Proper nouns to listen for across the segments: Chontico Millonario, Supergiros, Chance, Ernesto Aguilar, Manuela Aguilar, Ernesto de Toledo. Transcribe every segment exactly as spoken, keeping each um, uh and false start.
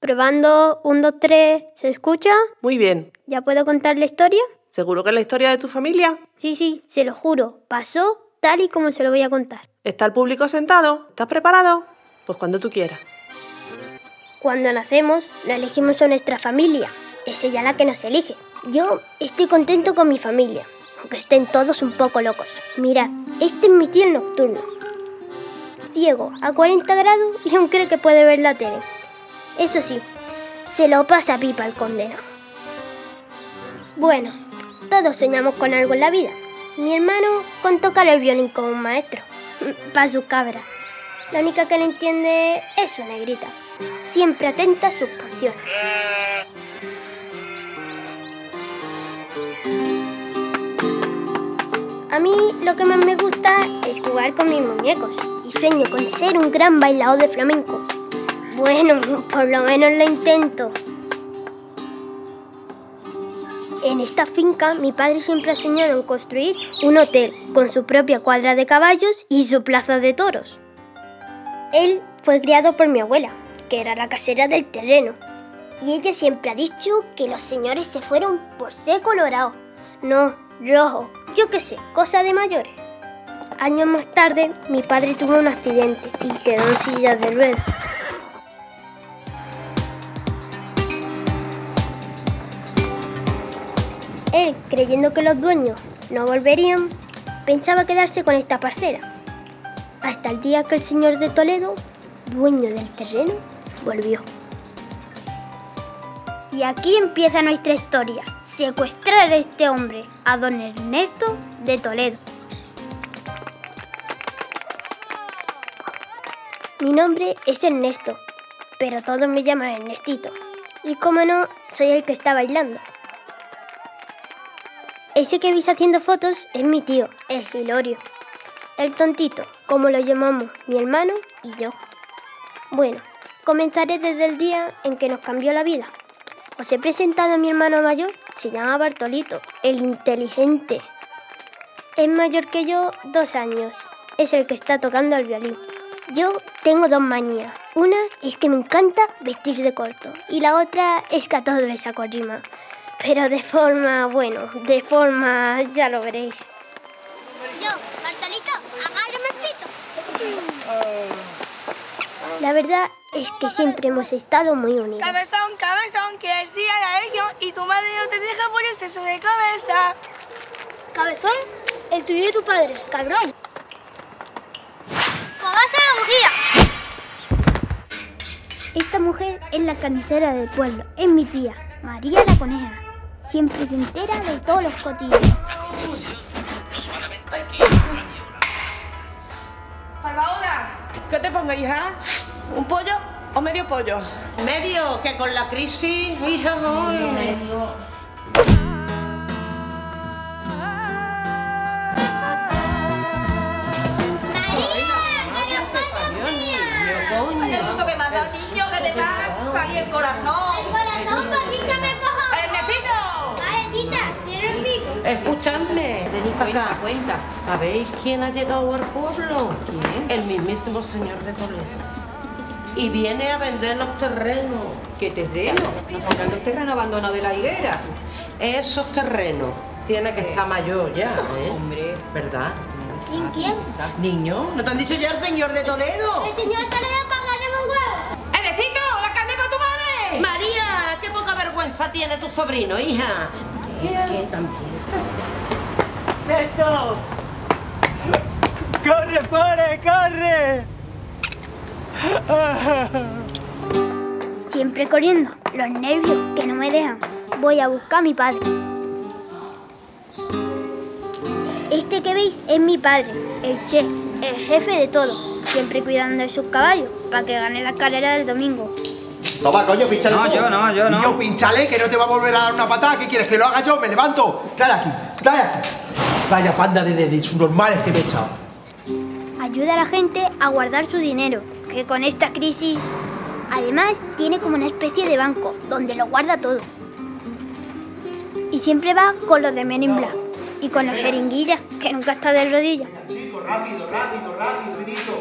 Probando, un, dos, tres, ¿se escucha? Muy bien. ¿Ya puedo contar la historia? ¿Seguro que es la historia de tu familia? Sí, sí, se lo juro. Pasó tal y como se lo voy a contar. ¿Está el público sentado? ¿Estás preparado? Pues cuando tú quieras. Cuando nacemos, no elegimos a nuestra familia. Es ella la que nos elige. Yo estoy contento con mi familia, aunque estén todos un poco locos. Mirad, este es mi tío nocturno. Ciego, a cuarenta grados y aún cree que puede ver la tele. Eso sí, se lo pasa pipa al condenado. Bueno, todos soñamos con algo en la vida. Mi hermano con tocar el violín como un maestro, pa' su cabra. La única que le entiende es su negrita, siempre atenta a sus canciones. A mí lo que más me gusta es jugar con mis muñecos y sueño con ser un gran bailador de flamenco. Bueno, por lo menos lo intento. En esta finca, mi padre siempre ha soñado en construir un hotel con su propia cuadra de caballos y su plaza de toros. Él fue criado por mi abuela, que era la casera del terreno. Y ella siempre ha dicho que los señores se fueron por ser colorado. No, rojo, yo qué sé, cosa de mayores. Años más tarde, mi padre tuvo un accidente y quedó en silla de ruedas. Él, creyendo que los dueños no volverían, pensaba quedarse con esta parcela. Hasta el día que el señor de Toledo, dueño del terreno, volvió. Y aquí empieza nuestra historia. Secuestrar a este hombre, a don Ernesto de Toledo. Mi nombre es Ernesto, pero todos me llaman Ernestito. Y como no, soy el que está bailando. Ese que veis haciendo fotos es mi tío, el Hilorio. El tontito, como lo llamamos mi hermano y yo. Bueno, comenzaré desde el día en que nos cambió la vida. Os he presentado a mi hermano mayor, se llama Bartolito, el inteligente. Es mayor que yo dos años, es el que está tocando el violín. Yo tengo dos manías. Una es que me encanta vestir de corto y la otra es que a todos les saco rima. Pero de forma, bueno, de forma, ya lo veréis. Yo, Bartolito, agárrame el pito. La verdad es que siempre hemos estado muy unidos. Cabezón, cabezón, que siga la legión y tu madre no te deja por exceso de cabeza. Cabezón, el tuyo y tu padre, cabrón. ¡Cobasa la bujía! Esta mujer es la carnicera del pueblo, es mi tía, María la Coneja. Siempre se entera de todos los cotillos. La confusión nos van a aventar aquí. Salvadora, ¿qué te pongo, hija? ¿Un pollo o medio pollo? Medio, que con la crisis, hija, hoy. Medio. ¡María, con los patos míos! ¡Que me has dado, niño, que te va a salir el corazón! ¡El corazón, patita, me cojo! ¡Ernestito! ¡Vale, tita! ¡Cierra el pico! Escuchadme, venid para acá. Cuenta, cuenta. ¿Sabéis quién ha llegado al pueblo? ¿Quién? El mismísimo señor de Toledo. Y viene a vender los terrenos. ¿Qué terrenos? Nos sacan los terrenos abandonados de la higuera. Esos terrenos. Tiene que estar mayor ya, ¿eh? Hombre. ¿Verdad? ¿Quién, quién? Niño, ¿no te han dicho ya el señor de Toledo? El señor de Toledo para agarrarme un huevo. ¡Ernestito, la carne para tu madre! María, qué poca vergüenza tiene tu sobrino, hija. ¿Qué, qué tan piensa? ¡Ernesto! ¡Corre, pobre, corre! Siempre corriendo, los nervios que no me dejan. Voy a buscar a mi padre. Este que veis es mi padre, el Che, el jefe de todo, siempre cuidando de sus caballos, para que gane la carrera del domingo. Toma, coño, pinchale. No, tú. yo no, yo no. Yo pinchale, que no te va a volver a dar una patada. ¿Qué quieres, que lo haga yo? Me levanto. Trae aquí, trae aquí. Vaya panda de, de, de subnormales que me he echado. Ayuda a la gente a guardar su dinero, que con esta crisis... Además, tiene como una especie de banco, donde lo guarda todo. Y siempre va con los de Men in Black. Y con los jeringuillas, que nunca está de rodillas. Chicos, rápido, rápido, rápido, grito.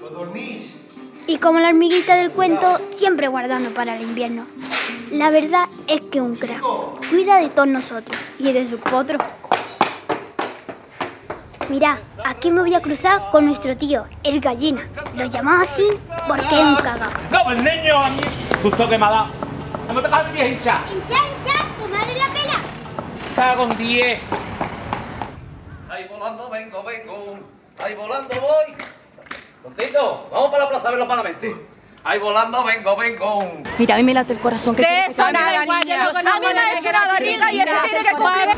¿Lo dormís? y como la hormiguita del cuento, siempre guardando para el invierno. La verdad es que un crack, cuida de todos nosotros y de sus potros. Mirá, aquí me voy a cruzar con nuestro tío, el gallina. Lo llamamos así porque es un cagao. ¡No, el niño! ¡Susto que me ha dado! ¡No te jodas, tía, hincha! ¡Hincha, hincha! ¡Tomadle la pela! ¡Está con diez! ¡Ahí volando vengo, vengo! ¡Ahí volando voy! ¡Tontito! ¡Vamos para la plaza a verlo para la mente! ¡Ahí volando vengo, vengo! Mira, a mí me late el corazón. ¡De eso nada, niña! ¡A mí me ha hecho nada, niña! ¡Y eso tiene que cumplir!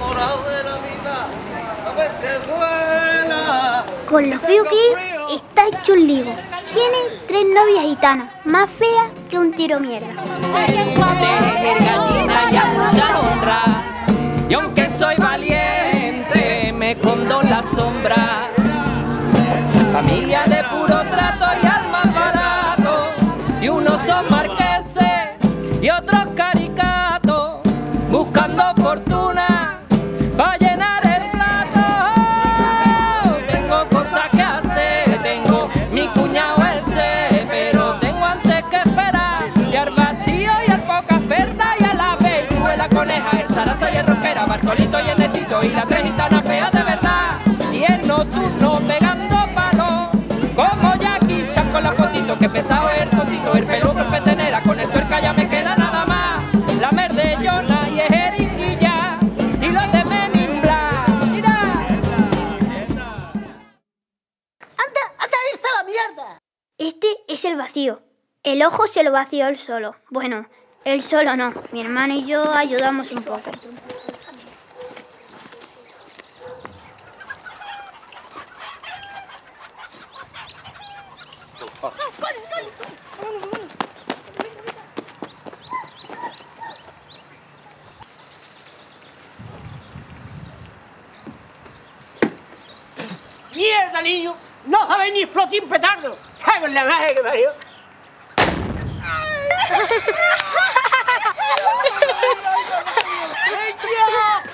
Con lo feo que es, está hecho un ligo. Tiene tres novias gitanas, más feas que un tiro mierda. Y aunque soy valiente, me escondo en la sombra. Familia de puro trato y almas barato. Y unos son marqueses y otros caricatos, buscando fortuna para llenar el plato. Tengo cosas que hacer, tengo mi cuñado ese, pero tengo antes que esperar. Y al vacío y al poca oferta y a la bella, la coneja, el zaraza y el roquera, Bartolito y el netito y la tres gitanas feas de verdad. Y el nocturno pegando palos, como ya quizás con la fotito, que pesado es el fotito, el pelo por petenera, con el tuerca ya me queda nada más. La merdellona y el jeringuilla y los de Menimbla. ¡Mira! ¡Anda, anda, ahí está la mierda! Este es el vacío. El ojo se lo vació él solo. Bueno, él solo no. Mi hermano y yo ayudamos un poco. ¡Mierda, niño! ¡No sabéis ni explotar un petardo! ¡Con la madre que parió!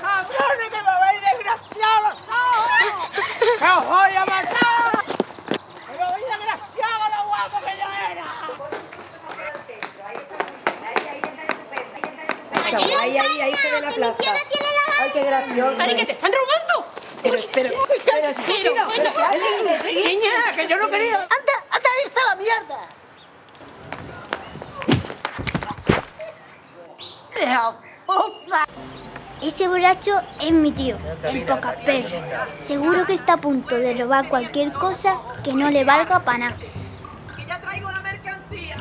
¡Cabrones que me habéis desgraciado! ¡No! ¡Os voy a matar! ¡Me habéis desgraciado lo guapo que yo era! ¡Ahí, ahí, ahí, ahí se ve la plaza! ¡Ay, qué gracioso! ¡Ay, que te están robando! Pero, pero, pero, pero, niña, que yo no quería. ¡Anda, anda, ahí está la mierda! ¡La puta! Ese borracho es mi tío, el Pocapel. Seguro que está a punto de robar cualquier cosa que no le valga para nada. ¡Que ya traigo la mercancía!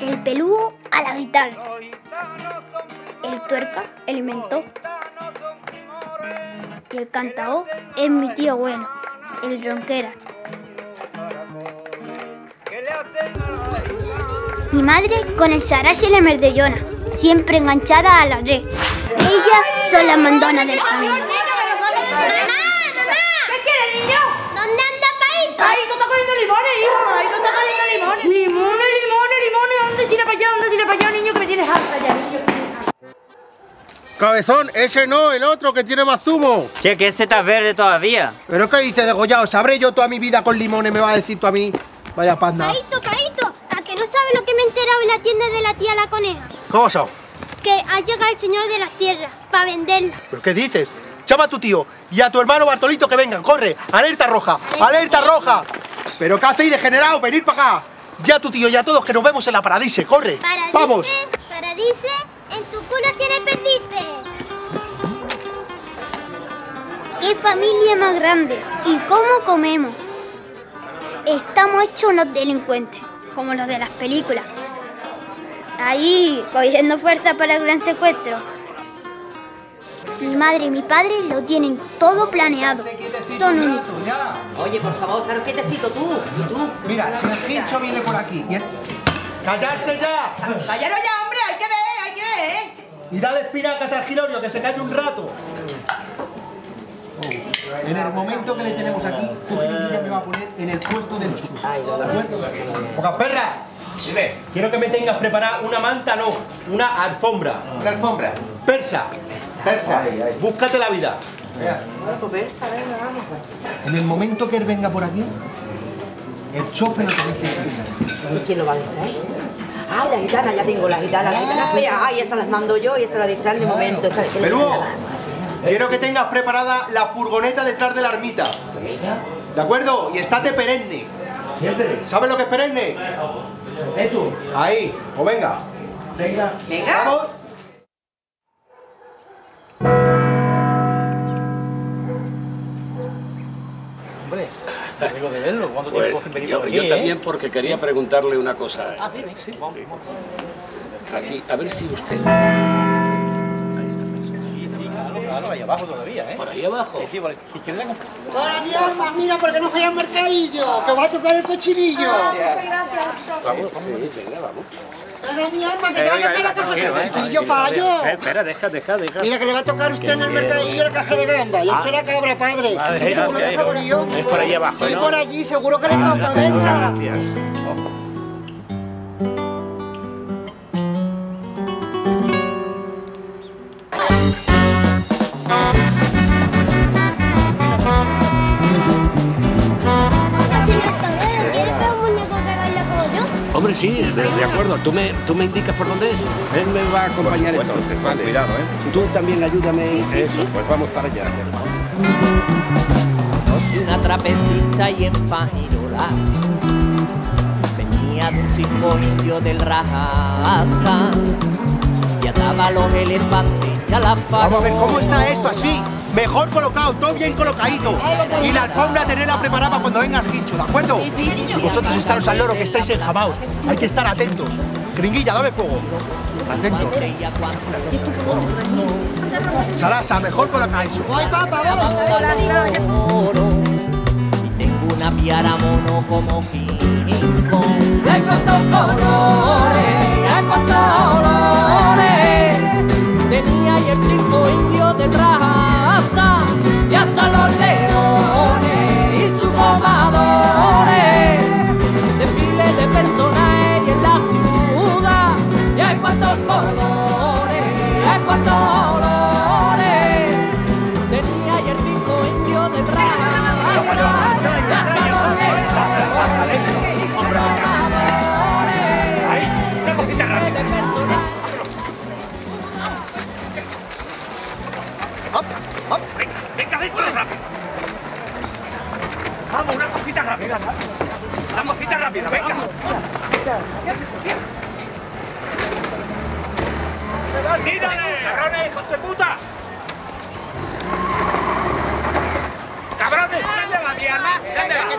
El peludo a la guitarra, el tuerca el mentó y el cantao es mi tío bueno, el ronquera. Mi madre con el sarás y la merdellona, siempre enganchada a la red. Ellas son las mandonas del familia. Cabezón, ese no, el otro que tiene más zumo. Che, que ese está verde todavía. Pero ¿qué dices, degollado? ¿Sabré yo toda mi vida con limones? ¿Me vas a decir tú a mí? Vaya panda. Caíto, Caíto, ¿a que no sabes lo que me he enterado en la tienda de la tía la coneja? ¿Cómo son? Que ha llegado el señor de las tierras para venderla. ¿Pero qué dices? Llama a tu tío y a tu hermano Bartolito que vengan, corre. Alerta roja, alerta roja. ¿Pero qué hacéis, degenerado? Venid para acá. Ya tu tío y a todos que nos vemos en la Paradise, corre. Paradise, vamos. Paradise, en tu culo tienes perdices. ¡Qué familia más grande! ¿Y cómo comemos? Estamos hechos unos delincuentes, como los de las películas. Ahí, cogiendo fuerza para el gran secuestro. Mi madre y mi padre lo tienen todo planeado. Son únicos. Oye, por favor, estar quietecito tú. ¿Y tú? Mira, si el hincho viene por aquí. ¿Y el... ¡Callarse ya! ¡Callaros ya, hombre! ¡Hay que ver, hay que ver! Y dale espinacas al Gilorio, que se calle un rato. En el momento que le tenemos aquí, tu chiquilla me va a poner en el puesto del chuchu. ¡Pocas perras! Dime. Quiero que me tengas preparada una manta, no, una alfombra. Una alfombra. Persa. Persa. Ay, ay. Búscate la vida. En el momento que él venga por aquí, el chofer lo tiene que ¿Y quién lo va a distraer? Ah, la gitana, ya tengo la gitana, la gitana fea. Ay, esa las mando yo y esa la distrae de momento. Esa, Perú, quiero que tengas preparada la furgoneta detrás de la ermita. ¿De acuerdo? Y estate perenne. ¿Sabes lo que es perenne? ¿Tú? Ahí, o venga. Venga. Venga. Vamos. Hombre, tengo que verlo. ¿Cuánto pues, tiempo que yo, yo también, porque quería ¿Sí? preguntarle una cosa. Ah, sí, sí. Vamos, sí. Vamos. Aquí, a ver si usted... Por ahí abajo todavía, ¿eh? Por ahí abajo. Hola, mi alma, mira, porque no fallan mercadillo, que va a tocar el cochinillo. Ah, muchas gracias. Vamos, vamos, sí, venga, vamos. Hola, mi alma, que eh, te va a tocar la caja de cochinillo, payo. Espera, deja, deja, deja. Mira, que le va a tocar usted en el mercadillo la caja de gamba. Y usted la cabra, padre. ¿Seguro de saborío? Es por ahí abajo, ¿no? Sí, por allí, seguro que le toca, venga. Muchas gracias. Hombre, sí, de, de acuerdo. Tú me, tú me indicas por dónde es. Él me va a acompañar entonces. Pues, pues, vale. Cuidado, ¿eh? Tú también ayúdame. Sí, sí, eso, sí. Pues vamos para allá. No soy una trapecista y enfajirola. Venía de un circo indio del Rajata. Y ataba los elefantes y a la farola. Vamos a ver, ¿cómo está esto así? Mejor colocado, todo bien colocadito. Y la alfombra tenerla preparada para cuando venga el guincho, ¿de acuerdo? Y vosotros estaros al loro, que estáis enjamados. Hay que estar atentos. Gringuilla, dame fuego. Atentos. Sarasa, mejor colocado eso. ¡Ay, papá, vamos! Y tengo una piara mono como quinco. ¡Ay, cuántos colores! ¡Ay, cuántos colores! Tenía y el cinco indio del Raja. Y hasta los leones y sus domadores, desfiles de personajes en la ciudad. Y hay cuantos colores, hay cuantos olores. Tenía y el pico indio de Braga. Y hasta los leones y sus domadores, desfiles de personajes. ¡Venga, venga, venga, rápido! ¡Vamos, una cosita rápida! ¡Una cosita rápida, venga! ¡Tírale! ¡Cabrones, hijos de puta! ¡Cabrones! ¡Dale la diana! ¡Dale! ¡Dale! ¡Venga, que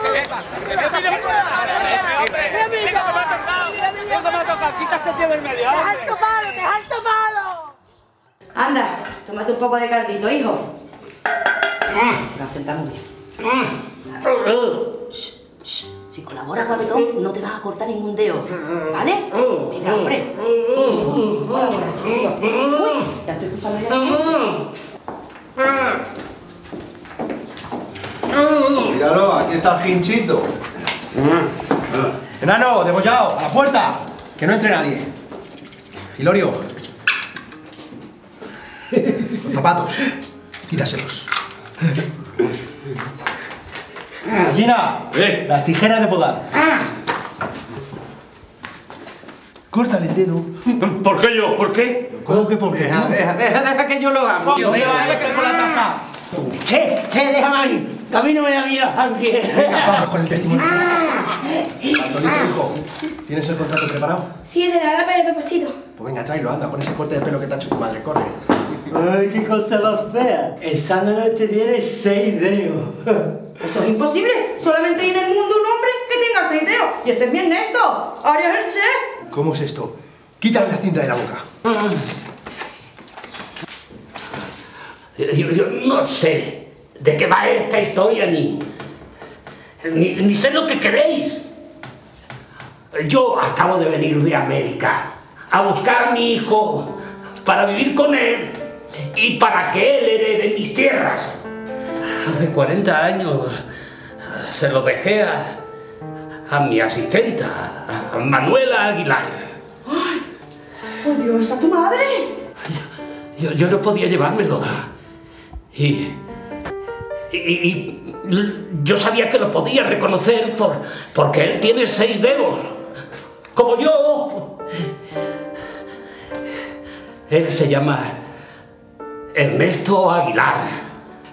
me ha tocado! ¡Venga, que me ha tocado! ¡Quítate el tío del medio! ¡Te has tomado, te has tomado! ¡Anda! Tómate un poco de caldito, hijo. Mm. La senta muy bien. Mm. Uh. Shh, shh. Si colaboras, guapetón, no te vas a cortar ningún dedo, ¿vale? Mm. Venga, hombre. Mm. Colabora, chiquillo. Uy, ya estoy culpable de aquí. Míralo, aquí está el ginchito. Mm. Enano, degollado, a la puerta. Que no entre nadie. Gilorio. Los zapatos, quítaselos. Gina, ¿Eh? las tijeras de podar. Córtale el dedo. ¿Por qué yo? ¿Por qué? ¿Cómo que por qué? Deja, deja, deja, deja que yo lo hago. Yo deja, deja, deja que por la taza. Che, che, déjame ahí. Que a mí no me da vida sangre. Venga, vamos con el testimonio. Antolito, hijo, ¿tienes el contrato preparado? Sí, el de la lapa de Pepacito. Pues venga, tráelo, anda, con ese corte de pelo que te ha hecho tu madre, corre. ¡Ay, qué cosa más fea! El sándalo este tiene seis dedos. Eso es imposible. Solamente hay en el mundo un hombre que tenga seis dedos. Y este es mi Ernesto. Ahora es el chef. ¿Cómo es esto? Quítale la cinta de la boca. Yo, yo no sé de qué va esta historia, ni, ni, ni sé lo que queréis. Yo acabo de venir de América a buscar a mi hijo, para vivir con él y para que él herede mis tierras. Hace cuarenta años se lo dejé a, a mi asistenta, a Manuela Aguilar. ¡Ay! ¡Por Dios, a tu madre! Yo, yo no podía llevármelo. Y, y, y yo sabía que lo podía reconocer por, porque él tiene seis dedos, como yo. Él se llama Ernesto Aguilar,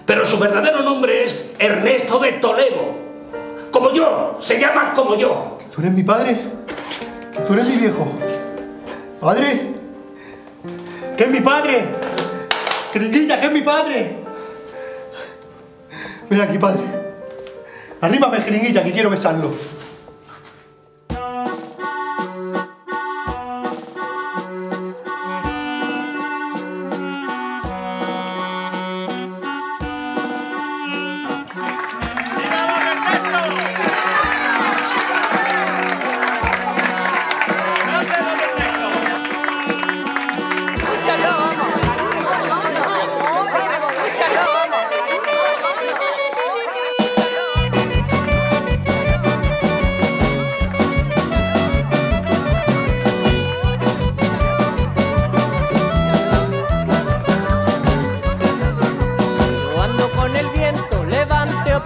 pero su verdadero nombre es Ernesto de Toledo, como yo, se llama como yo. ¿Que tú eres mi padre? ¿Que tú eres mi viejo? ¿Padre? ¿Qué es mi padre? ¡Cretilla, que es mi padre! Ven aquí, padre. Arrímame, jeringuilla, que quiero besarlo.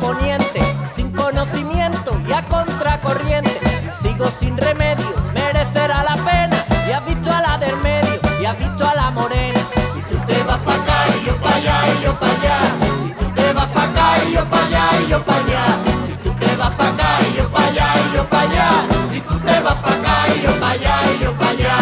Poniente, sin conocimiento y a contracorriente, sigo sin remedio, merecerá la pena. Y has visto a la del medio, y has visto a la morena. Y tú te vas pa' acá y yo pa' allá y yo pa' allá. Y tú te vas pa' acá y yo pa' allá y yo pa' allá. Si tú te vas pa' acá y yo pa' allá y yo pa' allá. Si tú te vas pa' acá y yo pa' allá y yo pa' allá.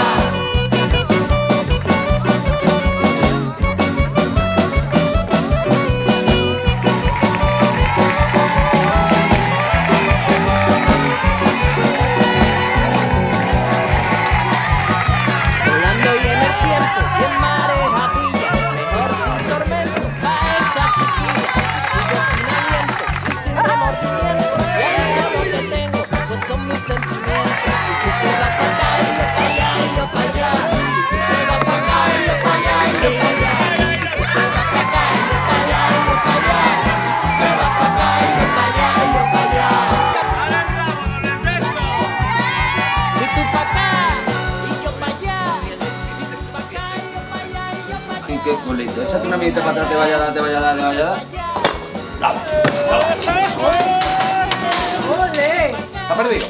Qué culito, échate una mirita para atrás, te vaya a dar, te vaya a dar, te vaya a dar. ¡Ole! ¡Ha perdido!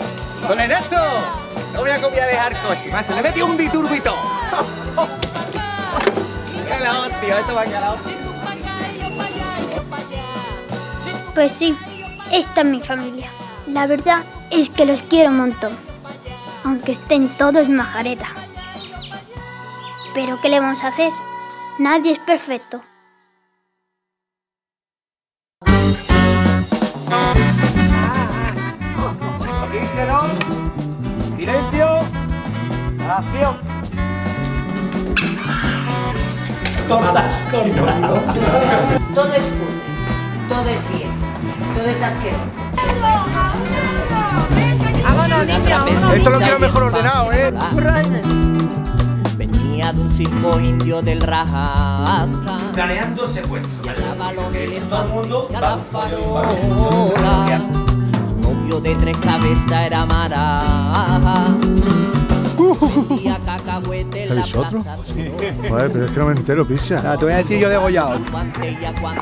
¡Con Ernesto! No voy a copiar de hardcore, más se le metió un biturbito. ¡Qué la hostia! Esto va a quedar. Pues sí, esta es mi familia. La verdad es que los quiero un montón, aunque estén todos majareta. Pero ¿qué le vamos a hacer? Nadie es perfecto. Díselo. Silencio. Acción. Cortas, cortas. Todo es puro. Todo es bien. Todo es asqueroso. Vámonos, niño. Esto lo quiero mejor ordenado, ¿eh? De un circo indio del Raja planeando secuestros, que todo el mundo va a su novio de tres cabezas era Mara. ¿Sabéis otro? Sí. Joder, pero es que no me entero, picha. Nah, te voy a decir yo degollado.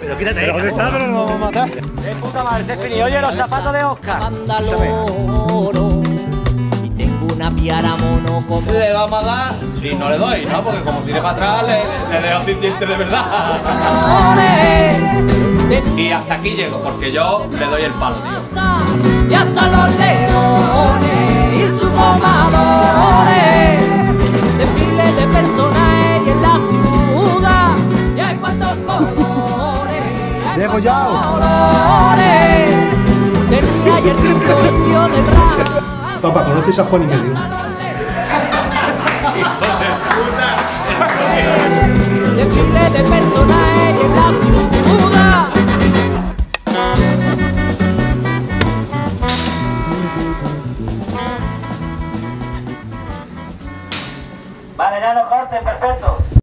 Pero quítate, pero ¿dónde está? Pero no lo vamos a matar. De puta madre, se finí. Oye, los zapatos de Oscar. Una piara mono como... ¿Le vamos a dar? Sí, no le doy, ¿no? Porque como tire para atrás, le, le, le dejo sin dientes de verdad. Y hasta aquí llego, porque yo le doy el palo, tío. Y hasta los leones y sus domadores, de miles de personas y en la ciudad, y hay cuantos colores, hay cuantos colores. Tenía y el rico indio de Raja. Papá, ¿conoces a Juan y medio? Vale, ya no cortes, perfecto.